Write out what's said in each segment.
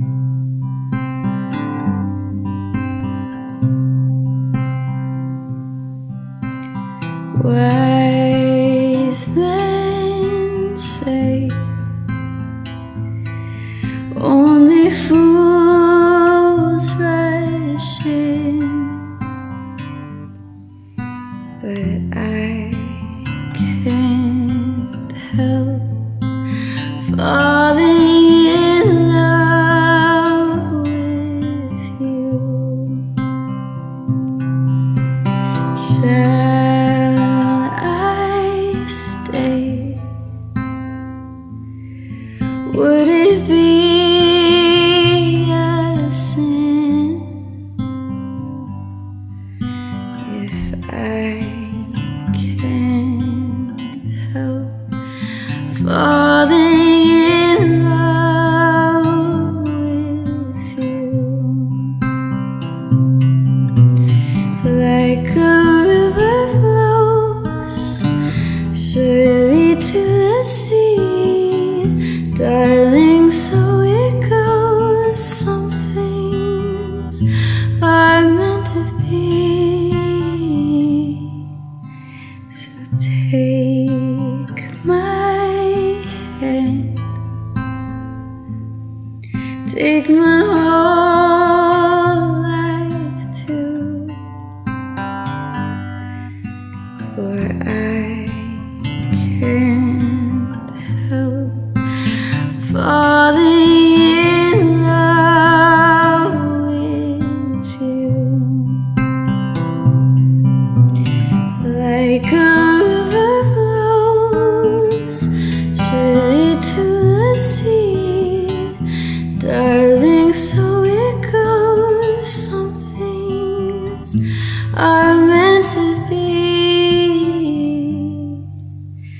Wise men say only fools rush in, but I can't help falling in love with you. Would it be a sin if I can't help falling in love with you? Like a river flows surely to the sea, darling, so it goes. Some things are meant to be. So take my hand, take my whole life too, for I can't help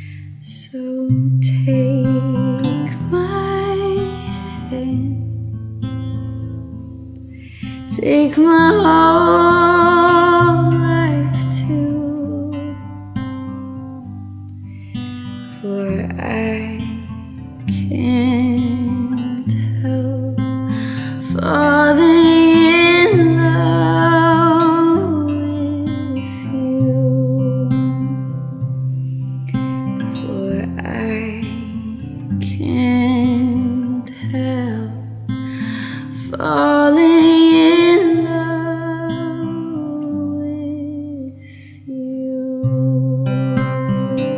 falling in love with you. Like a river flows surely to the sea, darling, so it goes. Some things are meant to be. So take my, take my whole life too, for I can't help falling in love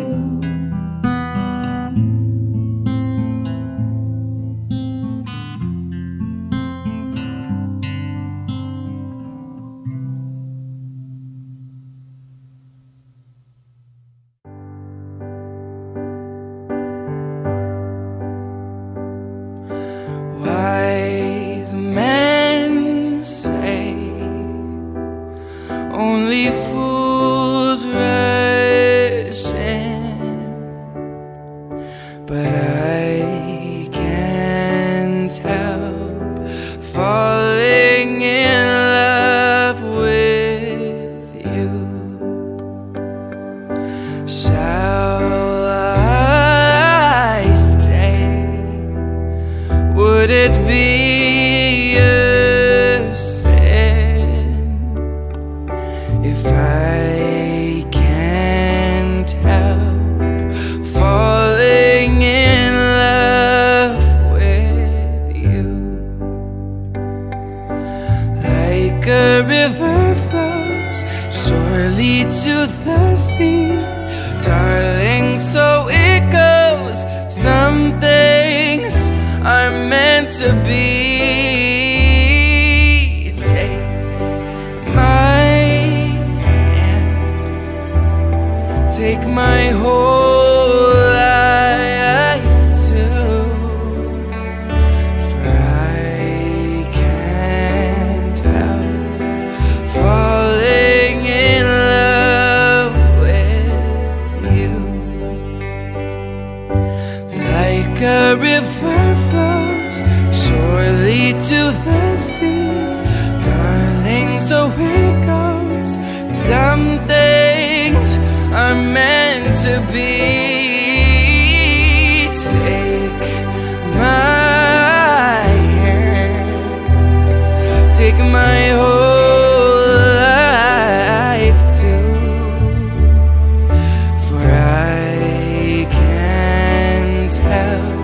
with you, for I can't help falling. Men say only fools rush in, but I can't help falling in love with you. Shall I stay? Would it be if I can't help falling in love with you? Like a river flows surely to the sea, darling, so it goes. Some things are meant to be. Take my whole life too, for I can't help falling in love with you. Like a river flows surely to the sea, darling, so it goes. Some things are meant to be. Take my hand, help.